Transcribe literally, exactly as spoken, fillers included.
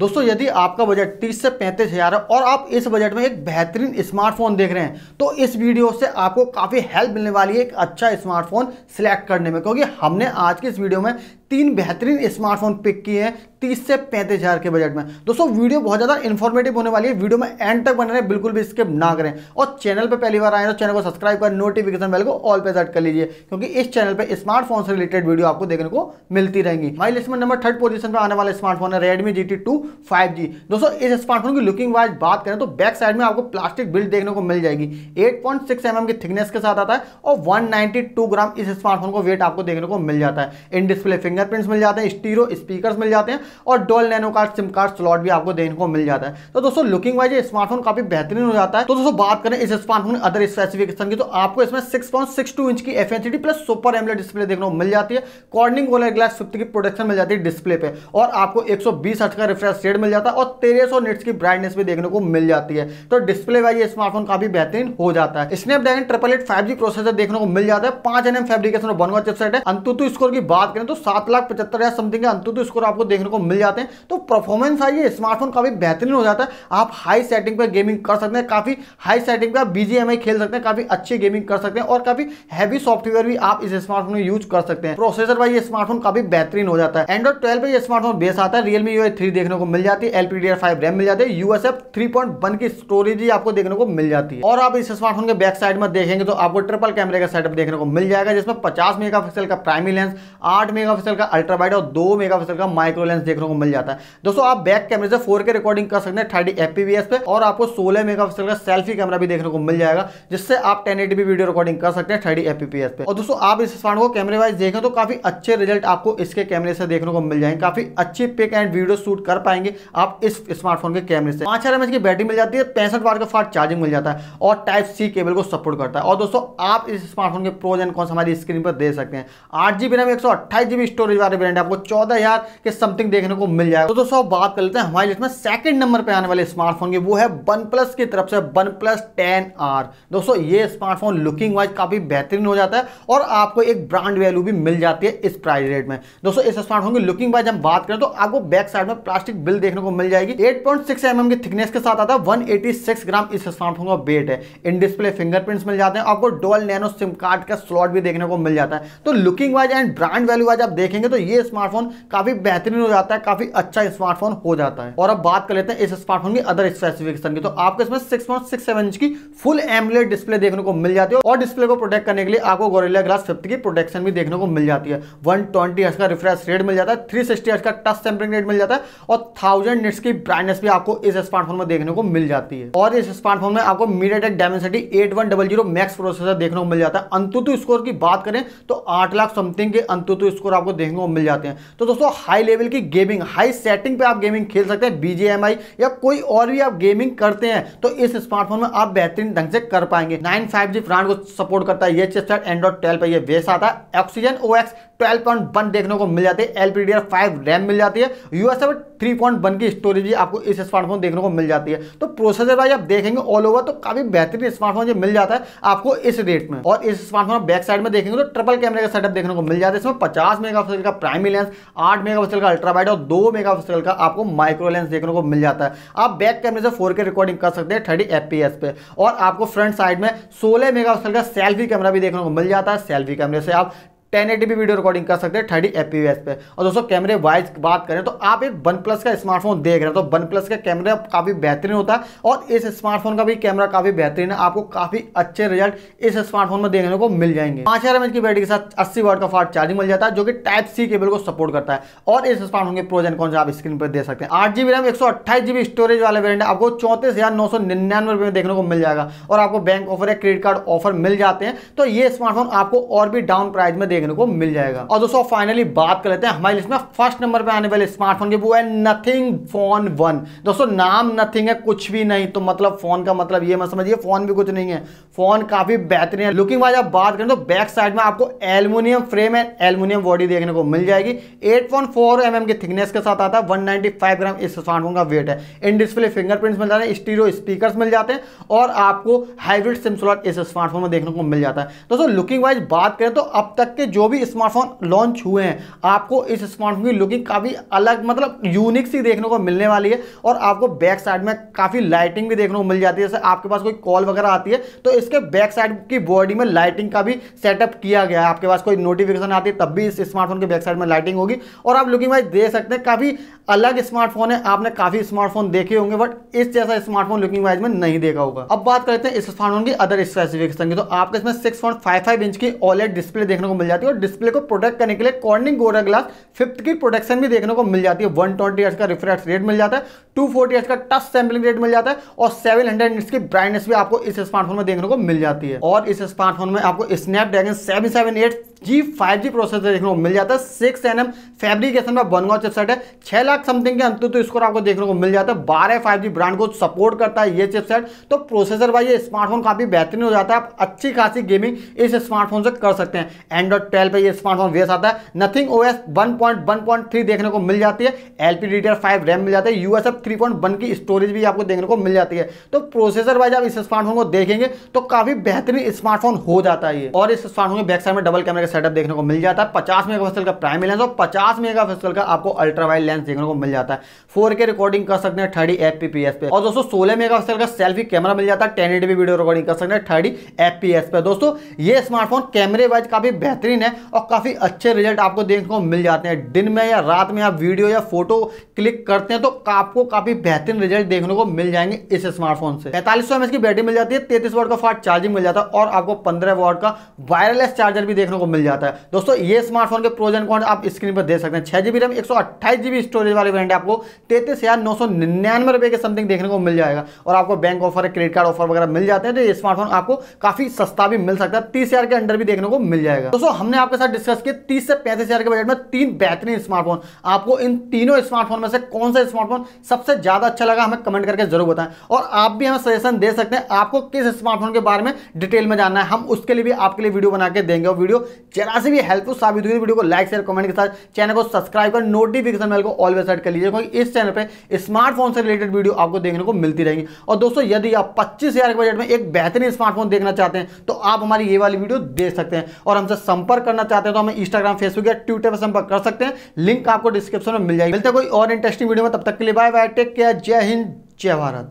दोस्तों यदि आपका बजट तीस से पैंतीस हज़ार है और आप इस बजट में एक बेहतरीन स्मार्टफोन देख रहे हैं तो इस वीडियो से आपको काफ़ी हेल्प मिलने वाली है एक अच्छा स्मार्टफोन सिलेक्ट करने में, क्योंकि हमने आज की इस वीडियो में तीन बेहतरीन स्मार्टफोन पिक किए हैं तीस से पैंतीस हज़ार के बजट में। दोस्तों वीडियो बहुत ज़्यादा इन्फॉर्मेटिव होने वाली है, वीडियो में एंड तक बने रहे, बिल्कुल भी स्किप ना करें। और चैनल पर पहली बार आए तो चैनल को सब्सक्राइब कर नोटिफिकेशन बेल को ऑल पे सेट कर लीजिए, क्योंकि इस चैनल पे स्मार्टफोन से रिलेटेड वीडियो आपको देखने को मिलती रहेंगी। हमारी लिस्ट में नंबर थर्ड पोजीशन पर आने वाला स्मार्टफोन है Redmi G T two five G. दोस्तों इस स्मार्टफोन की लुकिंग वाइज बात करें तो बैक साइड में आपको प्लास्टिक बिल्ड देखने को मिल जाएगी, eight point six M M की थिकनेस के साथ आता है और एक सौ बानवे ग्राम इस स्मार्टफोन को वेट आपको देखने को मिल जाता है। इन डिस्प्ले फिंगरप्रिंट्स मिल जाते हैं, स्टीरियो स्पीकर्स मिल जाते हैं और dual nano card SIM card slot भी आपको देखने को मिल जाता है। तो दोस्तों लुकिंग वाइज ये स्मार्टफोन काफी बेहतरीन हो जाता है। तो दोस्तों बात करें इस स्मार्टफोन अदर स्पेसिफिकेशन की तो आपको इसमें six point six two inch की F H D plus super AMOLED display देखने को मिल जाती है, कॉर्निंग गोरिल्ला ग्लास फिफ्टी की प्रोटेक्शन मिल जाती है डिस्प्ले पे और आपको एक सौ बीस हर्ट्ज का रिफ्रेश रेट मिल जाता है और तेरह सौ निट्स की ब्राइटनेस भी देखने को मिल जाती है। तो डिस्प्ले वाइज ये स्मार्टफोन काफी बेहतरीन हो जाता है। Snapdragon triple eight five G processor देखने को मिल जाता है, पाँच एनएम फैब्रिकेशन और बनवा चिपसेट है। अंतुतु स्कोर की बात करें तो सात लाख पचहत्तर हज़ार समथिंग का अंतुतु स्कोर आपको देखने को मिल जाते हैं। तो परफॉर्मेंस वाइज ये स्मार्टफोन काफी बेहतरीन हो जाता है, आप हाई सेटिंग पर गेमिंग कर सकते हैं, काफी हाई सेटिंग पर बी जी एम आई खेल सकते हैं, काफी अच्छी गेमिंग कर सकते हैं और काफी हैवी सॉफ्टवेयर भी आप इस स्मार्टफोन में यूज कर सकते हैं। प्रोसेसर वाइज ये स्मार्टफोन काफी बेहतरीन हो जाता है। एंड्रॉइड ट्वेल्व पे ये स्मार्टफोन बेस आता है, रियलमी यू आई थ्री देखने को मिल जाती है, L P D R five RAM मिल जाती है, U S F three point one की स्टोरेज ही आपको देखने को मिल जाती है। और आप इस स्मार्टफोन के बैक साइड में देखेंगे तो आपको ट्रिपल कैमरे का सेटअप देखने को मिल जाएगा, जिसमें पचास मेगा पिक्सल का प्राइमरी लेंस, आठ मेगा पिक्सल का अल्ट्रा वाइड और दो मेगा पिक्सल का माइक्रो लेंस देखने को मिल जाता है। दोस्तों आप बैक कैमरे से फोर के रिकॉर्डिंग कर सकते हैं thirty F P V S पे और आपको सोलह मेगा पिक्सल का सेल्फी कैमरा भी देखने को मिल जाएगा, जिससे आप ten eighty P video recording कर सकते हैं thirty F P V S पे। और दोस्तों आप इस स्मार्टफोन को कैमरे वाइज देखें तो काफी अच्छे रिजल्ट आपको इसके कैमरे से देखने को मिल जाएंगे, काफी अच्छी पिक एंड वीडियो शूट कर पाएंगे आप इस स्मार्टफोन के कैमरे से। पांच हजार एमएच की बैटरी मिल जाती है, पैंसठ वाट का फास्ट चार्जिंग मिल जाता है और टाइप सी केबल को सपोर्ट करता है। और दोस्तों आप इस स्मार्टफोन के प्रोज एंड कॉन्स हमारी स्क्रीन पर दे सकते हैं। आठ जीबी रैम एक सौ अट्ठाईस जीबी स्टोरेज वाले वेरिएंट आपको चौदह हजार के समथिंग देखने को मिल जाएगा। तो दोस्तों बात कर लेते हैं हमारी लिस्ट में सेकंड नंबर पे आने वाले स्मार्टफोन की, वो है OnePlus की तरफ से वन प्लस टेन आर। दोस्तों ये स्मार्टफोन लुकिंग वाइज काफी बेहतरीन हो जाता है और आपको एक ब्रांड वैल्यू भी मिल जाती है इस प्राइस रेट में। दोस्तों इस स्मार्टफोन की लुकिंग वाइज हम बात करें तो आपको बैक साइड में प्लास्टिक बिल देखने को मिल जाएगी, eight point six M M की थिकनेस के साथ आता है, वन एटी सिक्स ग्राम इस स्मार्टफोन का वेट है। इन डिस्प्ले फिंगरप्रिंट्स मिल जाते हैं, आपको डुअल नैनो सिम कार्ड का स्लॉट भी देखने को मिल जाता है। तो looking wise and brand value wise आप देखेंगे तो ये स्मार्टफोन काफी बेहतरीन हो जाता है, काफी अच्छा स्मार्टफोन हो जाता है। और अब बात कर लेते हैं इस स्मार्टफोन की अदर स्पेसिफिकेशन की तो आपको इसमें six point six seven inch की फुल एमोलेड डिस्प्ले देखने को मिल जाती है और डिस्प्ले को प्रोटेक्ट करने के लिए आपको गोरिल्ला ग्लास फिफ्टी की प्रोटेक्शन भी देखने को मिल जाती है। वन ट्वेंटी हर्ट्ज का रिफ्रेश रेट मिल जाता है, थ्री सिक्सटी हर्ट्ज का टच सैंपलिंग रेट मिल जाता है और थाउजेंड निट्स की ब्राइटनेस भी आपको इस स्मार्टफोन में देखने को मिल जाती है। और इस स्मार्टफोन में आपको MediaTek Dimensity eight one zero zero max processor देखने को मिल जाता है। अंतुतु स्कोर की बात करें तो आठ लाख समथिंग के अंतुतु स्कोर आपको देखने को मिल जाते हैं। तो दोस्तों हाई लेवल की गेमिंग, हाई सेटिंग पे आप गेमिंग खेल सकते हैं, बी जी एम आई या कोई और भी आप गेमिंग करते हैं तो इस स्मार्टफोन में आप बेहतरीन ढंग से कर पाएंगे। नाइन फाइव जी ब्रांड को सपोर्ट करता है ये चिपसेट, एंड्रॉइड ट्वेल्व पे ये बेस आता है, oxygen O S twelve point one देखने को मिल जाती है, L P D R five RAM मिल जाती है, U S F three point one की स्टोरेज भी आपको इस स्मार्टफोन देखने को मिल जाती है। तो प्रोसेसर वाइज आप देखेंगे ऑल ओवर तो काफी बेहतरीन स्मार्टफोन ये मिल जाता है आपको इस रेट में। और इस स्मार्टफोन में बैक साइड में देखेंगे तो ट्रिपल कैमरे का सेटअप देखने को मिल जाता है, इसमें पचास मेगापिक्सल का प्राइमरी लेंस, आठ मेगापिक्सल का अल्ट्रा वाइड और दो मेगापिक्सल का आपको माइक्रो लेंस देखने को मिल जाता है। आप बैक कैमरे से फोर के रिकॉर्डिंग कर सकते हैं थर्टी एफ पी एस पे और आपको फ्रंट साइड में सोलह मेगापिक्सल का सेल्फी कैमरा भी देखने को मिल जाता है, सेल्फी कैमरे से आप ten eighty P video recording कर सकते हैं thirty F P V S पे। और दोस्तों कैमरे वाइज बात करें तो आप एक OnePlus का स्मार्टफोन देख रहे हैं तो OnePlus का कैमरा काफ़ी बेहतरीन होता है और इस स्मार्टफोन का भी कैमरा काफ़ी बेहतरीन है, आपको काफ़ी अच्छे रिजल्ट इस स्मार्टफोन में देखने को मिल जाएंगे। पाँच हज़ार एमएच की बैटरी के साथ अस्सी वाट का फास्ट चार्जिंग मिल जाता है जो कि टाइप सी केबल को सपोर्ट करता है। और इस स्मार्टफोन के प्रोज एंड कॉन्स आप स्क्रीन पर दे सकते हैं। आठ जीबी रैम एक सौ अट्ठाईस जीबी स्टोरेज वाले वेरिएंट आपको चौंतीस हज़ार नौ सौ निन्यानवे रुपये में देखने को मिल जाएगा और आपको बैंक ऑफर या क्रेडिट कार्ड ऑफर मिल जाते हैं। तो ये स्मार्टफोन आपको और भी डाउन प्राइस में को मिल जाएगा। और दोस्तों फाइनली बात कर लेते हैं हमारी लिस्ट में फर्स्ट नंबर पे आने वाले स्मार्टफोन की, वो है नथिंग फोन वन। दोस्तों नाम नथिंग है, कुछ भी नहीं, तो मतलब फोन का मतलब ये मत समझिए फोन भी कुछ नहीं है, फोन काफी बेहतरीन है। लुकिंग वाइज आप बात करें तो बैक साइड में आपको aluminium frame and aluminium body देखने को मिल जाएगी, eight point four M M की थिकनेस के साथ आता है, वन नाइंटी फाइव ग्राम इस स्मार्टफोन का वेट है। इन डिस्प्ले फिंगरप्रिंट्स मिल जाते हैं, स्टीरियो स्पीकर्स मिल जाते हैं और आपको हाइब्रिड सिम स्लॉट इस स्मार्टफोन में देखने को मिल जाता है। दोस्तों लुकिंग वाइज बात करें तो अब तक के जो भी स्मार्टफोन लॉन्च हुए हैं आपको इस स्मार्टफोन की लुकिंग काफ़ी अलग मतलब यूनिक सी देखने को मिलने वाली है। और आपको बैक साइड में काफ़ी लाइटिंग भी देखने को मिल जाती है, जैसे आपके पास कोई कॉल वगैरह आती है तो इसके बैक साइड की बॉडी में लाइटिंग का भी सेटअप किया गया है। आपके पास कोई नोटिफिकेशन आती है तब भी इस स्मार्टफोन के बैक साइड में लाइटिंग होगी। और आप लुकिंग वाइज देख सकते हैं काफ़ी अलग स्मार्टफोन है। आपने काफ़ी स्मार्टफोन देखे होंगे बट इस जैसा स्मार्टफोन लुकिंग वाइज में नहीं देखा होगा। अब बात करते हैं इस स्मार्टफोन की अदर स्पेसिफिकेशन की, तो आपको इसमें six point five five inch की ओलेड डिस्प्ले देखने को मिल जाती है और डिस्प्ले को प्रोटेक्ट करने के लिए कॉर्निंग गोरिल्ला ग्लास फिफ्थ की प्रोटेक्शन भी देखने को मिल जाती है। वन ट्वेंटी हर्ट्ज का रिफ्रेश रेट मिल जाता है, टू फोर्टी हर्ट्ज का टच सैंपलिंग रेट मिल जाता है और सेवन हंड्रेड निट्स की ब्राइटनेस भी आपको इस स्मार्टफोन में देखने को मिल जाती है। और इस स्मार्टफोन में आपको Snapdragon seven seven eight G five G processor देखने को मिल जाता है, सिक्स एनएम फैब्रिकेशन में बनवा चिपसेट है, छह लाख समथिंग के अंततः तो स्कोर आपको देखने को मिल जाता है, बारह फाइव जी ब्रांड को सपोर्ट करता है ये चिपसेट। तो प्रोसेसर भाई ये स्मार्टफोन काफी बेहतरीन हो जाता है, आप अच्छी खासी गेमिंग इस स्मार्टफोन से कर सकते हैं। एंड्रॉइड ट्वेल्व पे ये स्मार्टफोन वेस आता है, Nothing OS one point one point three देखने को मिल जाती है, L P D D R five RAM मिल जाता है, U S F three point one की स्टोरेज भी आपको देखने को मिल जाती है। तो प्रोसेसर वाइज आप इस स्मार्टफोन को देखेंगे तो काफी बेहतरीन स्मार्टफोन हो जाता है। और इस स्मार्टफोन के बैक साइड में डबल कैमरा सेटअप देखने को मिल जाता है, पचास मेगापिक्सल का प्राइमरी लेंस और पचास मेगापिक्सल का आपको अल्ट्रा वाइड लेंस देखने को मिल जाता है। फोर के रिकॉर्डिंग कर सकते हैं thirty F P P S पे। और दोस्तों सोलह मेगापिक्सल का सेल्फी कैमरा मिल जाता है, ten eighty P video recording कर सकते हैं थर्टी एफ पी एस पे। दोस्तों ये स्मार्टफोन कैमरे वाइज काफी बेहतरीन है और काफी अच्छे रिजल्ट आपको देखने को मिल जाते हैं। दिन में या रात में आप वीडियो या फोटो क्लिक करते हैं तो आपको काफी बेहतरीन रिजल्ट देखने को मिल जाएंगे इस स्मार्टफोन से। पैंतालीस सौ एम एच की बैटरी मिल जाती है, तैतीस वाट का फास्ट चार्जिंग मिल जाता है और आपको पंद्रह वाट का वायरलेस चार्जर भी देखने को मिल जाता है। दोस्तों ये स्मार्टफोन के प्रोज एंड कॉन्स आप स्क्रीन पर देख सकते हैं। छह जीबी रैम एक सौ अट्ठाईस जीबी स्टोरेज वाले वेरिएंट आपको तैतीस हजार नौ सौ निन्यानवे रुपए के समथिंग देखने को मिल जाएगा और आपको bank offer credit card offer वगैरह मिल जाते हैं। तो ये स्मार्टफोन आपको काफी सस्ता भी मिल सकता है, तीस हजार के अंडर भी देखने को मिल जाएगा। दोस्तों हमने आपके साथ डिस्कस किया तीस से पैंतीस हजार के बजट में तीन बेहतरीन स्मार्टफोन। आपको इन तीनों स्मार्टफोन में से कौन सा स्मार्टफोन सबसे ज्यादा अच्छा लगा हमें कमेंट करके जरूर बताएं। और आप भी हमें सजेशन दे सकते हैं आपको किस स्मार्टफोन के बारे में डिटेल में जानना है, हम उसके लिए भी आपके लिए वीडियो बना के देंगे। और वीडियो जरा से भी हेल्पफुल साबित हुई वीडियो को लाइक शेयर कमेंट के साथ चैनल को सब्सक्राइब कर नोटिफिकेशन बेल को ऑलवेज सेट कर लीजिए, क्योंकि इस चैनल पे स्मार्टफोन से रिलेटेड वीडियो आपको देखने को मिलती रहेगी। और दोस्तों यदि आप पच्चीस हजार के बजट में एक बेहतरीन स्मार्टफोन देखना चाहते हैं तो आप हमारी ये वाली वीडियो देख सकते हैं। और हमसे संपर्क करना चाहते हैं तो हमें इंस्टाग्राम फेसबुक या ट्विटर पर संपर्क कर सकते हैं, लिंक आपको डिस्क्रिप्शन में मिल जाएगी। मिलते हैं कोई और इंटरेस्टिंग वीडियो में, तब तक के लिए बाय बाय, टेक केयर, जय हिंद जय भारत।